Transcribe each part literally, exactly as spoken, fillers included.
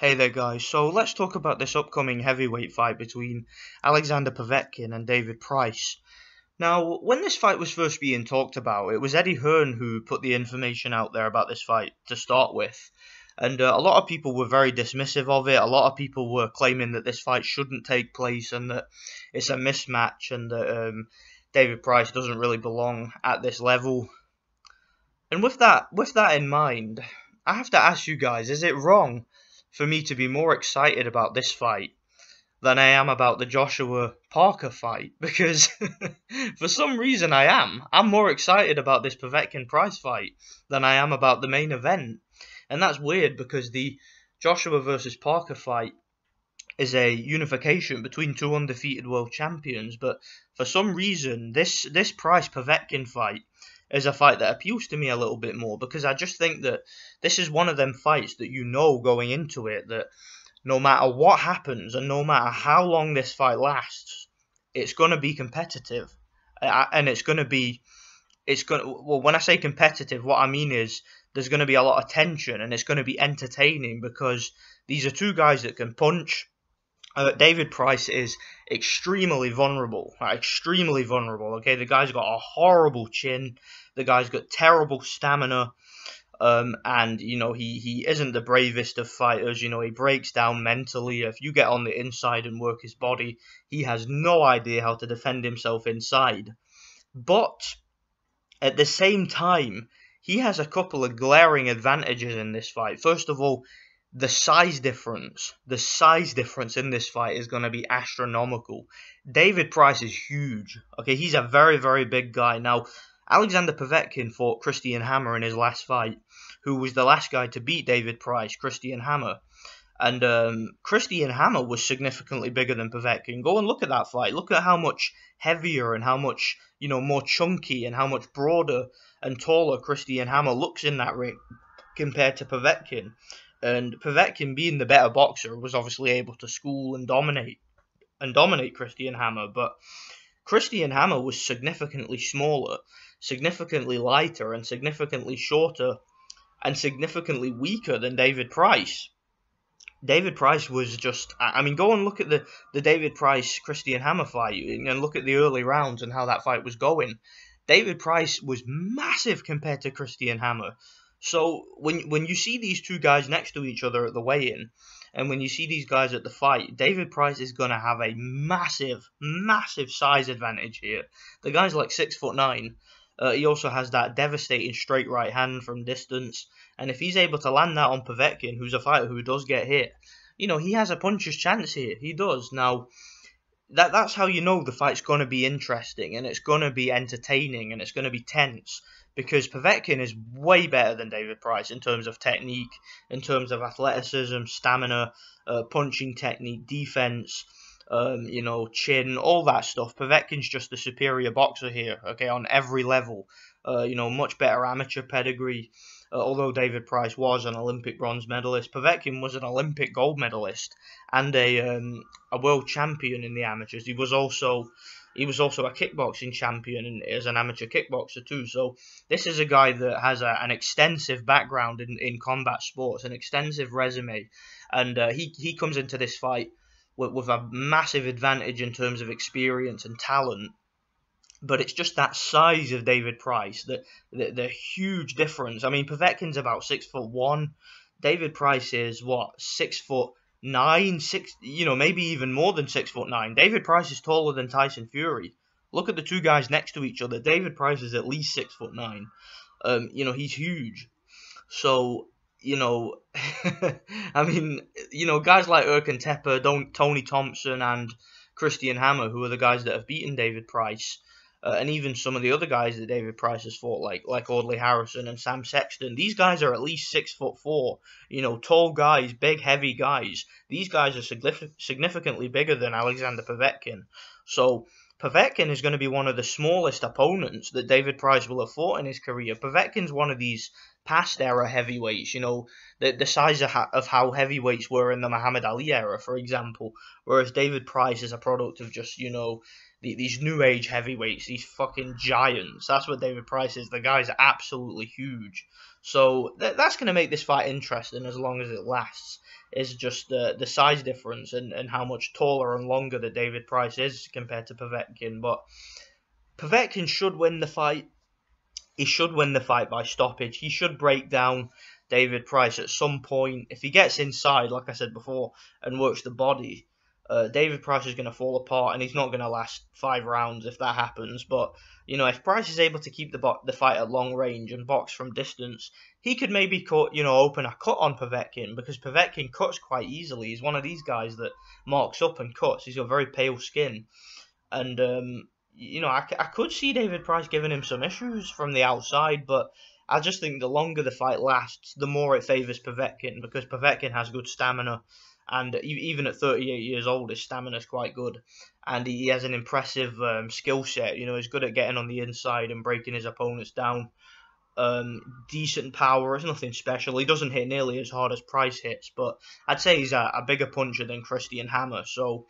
Hey there guys, so let's talk about this upcoming heavyweight fight between Alexander Povetkin and David Price. Now, when this fight was first being talked about, it was Eddie Hearn who put the information out there about this fight to start with. And uh, a lot of people were very dismissive of it. A lot of people were claiming that this fight shouldn't take place and that it's a mismatch and that um, David Price doesn't really belong at this level. And with that, with that in mind, I have to ask you guys, is it wrong for me to be more excited about this fight than I am about the Joshua Parker fight? Because for some reason I am. I'm more excited about this Povetkin-Price fight than I am about the main event. And that's weird because the Joshua versus Parker fight is a unification between two undefeated world champions. But for some reason, this, this Price-Povetkin fight is a fight that appeals to me a little bit more, because I just think that this is one of them fights that you know going into it that no matter what happens and no matter how long this fight lasts, it's going to be competitive. And it's going to be, it's going to, well, when I say competitive, what I mean is there's going to be a lot of tension and it's going to be entertaining because these are two guys that can punch. Uh, David Price is extremely vulnerable, uh, extremely vulnerable, okay? The guy's got a horrible chin, the guy's got terrible stamina, um, and, you know, he, he isn't the bravest of fighters, you know, he breaks down mentally. If you get on the inside and work his body, he has no idea how to defend himself inside. But at the same time, he has a couple of glaring advantages in this fight. First of all, The size difference, the size difference in this fight is going to be astronomical. David Price is huge. Okay, he's a very, very big guy. Now, Alexander Povetkin fought Christian Hammer in his last fight, who was the last guy to beat David Price, Christian Hammer. And um, Christian Hammer was significantly bigger than Povetkin. Go and look at that fight. Look at how much heavier and how much, you know, more chunky and how much broader and taller Christian Hammer looks in that ring compared to Povetkin. And Povetkin, being the better boxer, was obviously able to school and dominate and dominate Christian Hammer. But Christian Hammer was significantly smaller, significantly lighter, and significantly shorter, and significantly weaker than David Price. David Price was just, I mean, go and look at the, the David Price-Christian Hammer fight and look at the early rounds and how that fight was going. David Price was massive compared to Christian Hammer. So when when you see these two guys next to each other at the weigh-in, and when you see these guys at the fight, David Price is going to have a massive, massive size advantage here. The guy's like six foot nine. Uh, he also has that devastating straight right hand from distance, and if he's able to land that on Povetkin, who's a fighter who does get hit, you know, he has a puncher's chance here. He does. Now, that that's how you know the fight's going to be interesting, and it's going to be entertaining, and it's going to be tense. Because Povetkin is way better than David Price in terms of technique, in terms of athleticism, stamina, uh, punching technique, defense, um, you know, chin, all that stuff. Povetkin's just the superior boxer here, okay, on every level. Uh, you know, much better amateur pedigree. Uh, although David Price was an Olympic bronze medalist, Povetkin was an Olympic gold medalist and a um, a world champion in the amateurs. He was also. He was also a kickboxing champion and is an amateur kickboxer too. So this is a guy that has a, an extensive background in, in combat sports, an extensive resume. And uh, he, he comes into this fight with, with a massive advantage in terms of experience and talent. But it's just that size of David Price, the, the, the huge difference. I mean, Povetkin's about six foot one. David Price is, what, six foot nine, six, you know, maybe even more than six foot nine. David Price is taller than Tyson Fury. Look at the two guys next to each other. David Price is at least six foot nine. Um, you know, he's huge. So, you know, I mean, you know, guys like Erkin Tepper, don't Tony Thompson, and Christian Hammer, who are the guys that have beaten David Price, uh, and even some of the other guys that David Price has fought, like like Audley Harrison and Sam Sexton. These guys are at least six foot four. You know, tall guys, big, heavy guys. These guys are signif significantly bigger than Alexander Povetkin. So Povetkin is going to be one of the smallest opponents that David Price will have fought in his career. Povetkin's one of these past era heavyweights, you know, the, the size of, ha of how heavyweights were in the Muhammad Ali era, for example, whereas David Price is a product of just, you know, the, these new age heavyweights, these fucking giants. That's what David Price is. The guy's absolutely huge. So th that's going to make this fight interesting as long as it lasts, is just the, the size difference and, and how much taller and longer that David Price is compared to Povetkin. But Povetkin should win the fight. He should win the fight by stoppage. He should break down David Price at some point. If he gets inside, like I said before, and works the body, uh, David Price is going to fall apart, and he's not going to last five rounds if that happens. But, you know, if Price is able to keep the bo the fight at long range and box from distance, he could maybe cut, you know, open a cut on Povetkin, because Povetkin cuts quite easily. He's one of these guys that marks up and cuts. He's got very pale skin. And, um... you know, I, I could see David Price giving him some issues from the outside, but I just think the longer the fight lasts, the more it favours Povetkin, because Povetkin has good stamina, and even at thirty-eight years old, his stamina is quite good, and he has an impressive um, skill set. You know, he's good at getting on the inside and breaking his opponents down. Um, decent power, it's nothing special. He doesn't hit nearly as hard as Price hits, but I'd say he's a, a bigger puncher than Christian Hammer, so...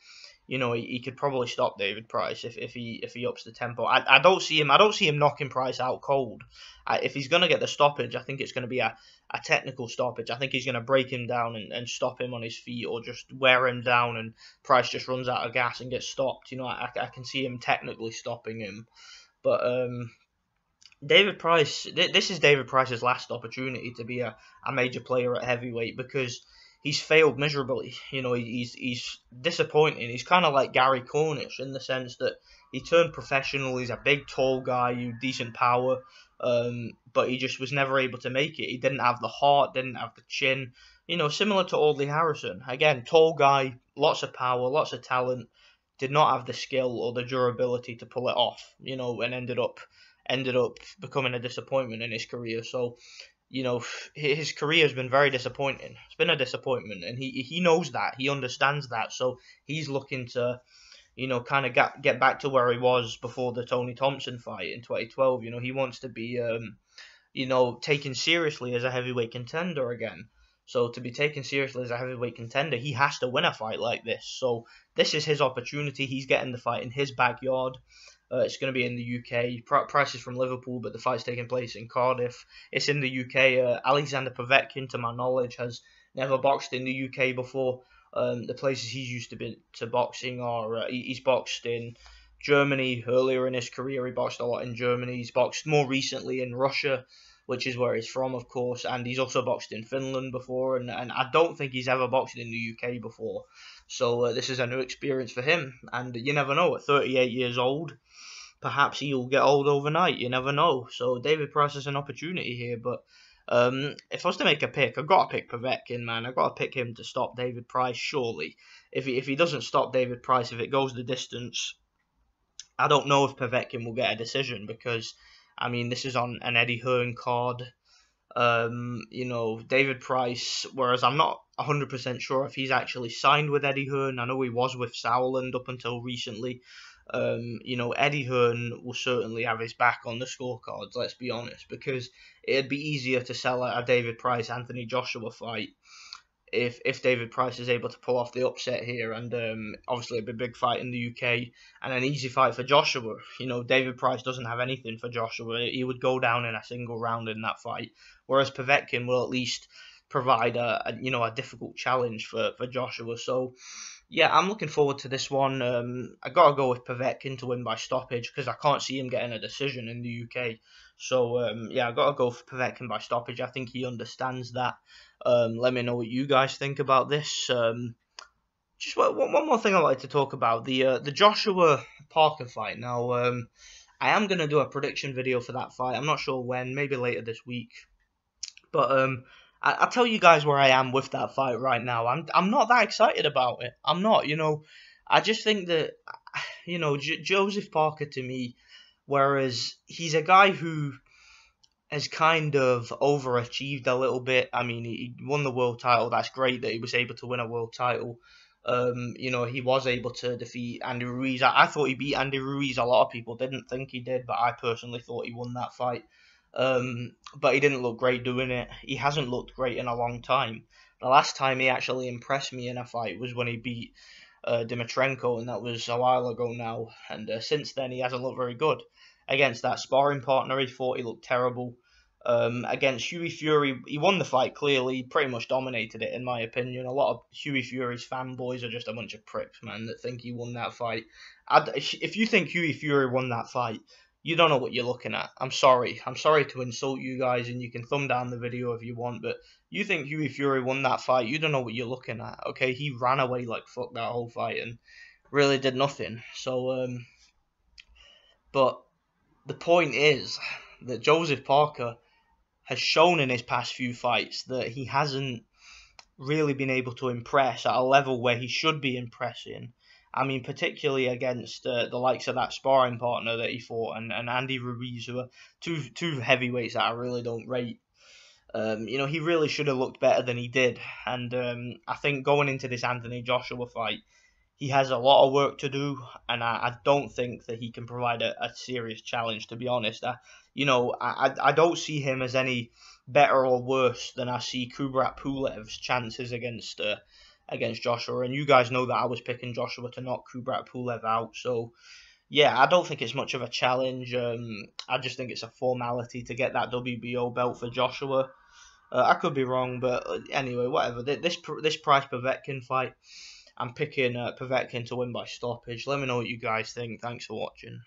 You know, he, he could probably stop David Price if, if he if he ups the tempo. I I don't see him I don't see him knocking Price out cold. I, if he's gonna get the stoppage, I think it's gonna be a, a technical stoppage. I think he's gonna break him down and, and stop him on his feet, or just wear him down and Price just runs out of gas and gets stopped. You know, I I can see him technically stopping him, but um. David Price, th this is David Price's last opportunity to be a, a major player at heavyweight, because he's failed miserably. You know, he's he's disappointing. He's kind of like Gary Cornish in the sense that he turned professional. He's a big, tall guy, with decent power, um, but he just was never able to make it. He didn't have the heart, didn't have the chin. You know, similar to Audley Harrison. Again, tall guy, lots of power, lots of talent, did not have the skill or the durability to pull it off, you know, and ended up... ended up becoming a disappointment in his career. So, you know, his career has been very disappointing. It's been a disappointment, and he he knows that. He understands that. So he's looking to, you know, kind of get, get back to where he was before the Tony Thompson fight in twenty twelve. You know, he wants to be, um, you know, taken seriously as a heavyweight contender again. So to be taken seriously as a heavyweight contender, he has to win a fight like this. So this is his opportunity. He's getting the fight in his backyard. Uh, it's going to be in the U K. Price is from Liverpool, but the fight's taking place in Cardiff. It's in the U K. Uh, Alexander Povetkin, to my knowledge, has never boxed in the U K before. Um, the places he's used to be to boxing are... Uh, he's boxed in Germany earlier in his career. He boxed a lot in Germany. He's boxed more recently in Russia, which is where he's from, of course. And he's also boxed in Finland before. And, and I don't think he's ever boxed in the U K before. So uh, this is a new experience for him. And you never know, at thirty-eight years old, perhaps he'll get old overnight. You never know. So David Price has an opportunity here. But um, if I was to make a pick, I've got to pick Povetkin, man. I've got to pick him to stop David Price, surely. If he, if he doesn't stop David Price, if it goes the distance, I don't know if Povetkin will get a decision, because, I mean, this is on an Eddie Hearn card. Um, you know, David Price, whereas I'm not one hundred percent sure if he's actually signed with Eddie Hearn. I know he was with Sauerland up until recently. Um, you know, Eddie Hearn will certainly have his back on the scorecards, let's be honest, because it'd be easier to sell a David Price, Anthony Joshua fight if if David Price is able to pull off the upset here. And um, obviously it'd be a big fight in the U K and an easy fight for Joshua. You know, David Price doesn't have anything for Joshua. He would go down in a single round in that fight, whereas Povetkin will at least provide a, a you know, a difficult challenge for, for Joshua. So yeah, I'm looking forward to this one. Um, I gotta go with Povetkin to win by stoppage, because I can't see him getting a decision in the U K. So um, yeah, I gotta go for Povetkin by stoppage. I think he understands that. Um, let me know what you guys think about this. Um, just one, one more thing I wanted to talk about, the uh, the Joshua Parker fight. Now um, I am gonna do a prediction video for that fight. I'm not sure when, maybe later this week, but um. I'll tell you guys where I am with that fight right now. I'm I'm not that excited about it. I'm not, you know. I just think that, you know, J Joseph Parker, to me, whereas he's a guy who has kind of overachieved a little bit. I mean, he won the world title. That's great that he was able to win a world title. Um, you know, he was able to defeat Andy Ruiz. I, I thought he beat Andy Ruiz. A lot of people didn't think he did, but I personally thought he won that fight. Um, but he didn't look great doing it. He hasn't looked great in a long time. The last time he actually impressed me in a fight was when he beat uh, Dimitrenko, and that was a while ago now. And uh, since then, he hasn't looked very good. Against that sparring partner, he thought he looked terrible. Um, against Hughie Fury, he won the fight clearly. He pretty much dominated it, in my opinion. A lot of Hughie Fury's fanboys are just a bunch of pricks, man, that think he won that fight. I'd, if you think Hughie Fury won that fight, you don't know what you're looking at. I'm sorry. I'm sorry to insult you guys, and you can thumb down the video if you want, but you think Hughie Fury won that fight, you don't know what you're looking at, okay? He ran away like fuck that whole fight and really did nothing. So, um, but the point is that Joseph Parker has shown in his past few fights that he hasn't really been able to impress at a level where he should be impressing. I mean, particularly against uh, the likes of that sparring partner that he fought, and, and Andy Ruiz, who are two, two heavyweights that I really don't rate. Um, you know, he really should have looked better than he did. And um, I think going into this Anthony Joshua fight, he has a lot of work to do, and I, I don't think that he can provide a, a serious challenge, to be honest. I, you know, I, I don't see him as any better or worse than I see Kubrat Pulev's chances against uh, against Joshua. And you guys know that I was picking Joshua to knock Kubrat Pulev out. So, yeah, I don't think it's much of a challenge. Um, I just think it's a formality to get that W B O belt for Joshua. Uh, I could be wrong, but anyway, whatever. This, this Price-Povetkin fight, I'm picking uh, Povetkin to win by stoppage. Let me know what you guys think. Thanks for watching.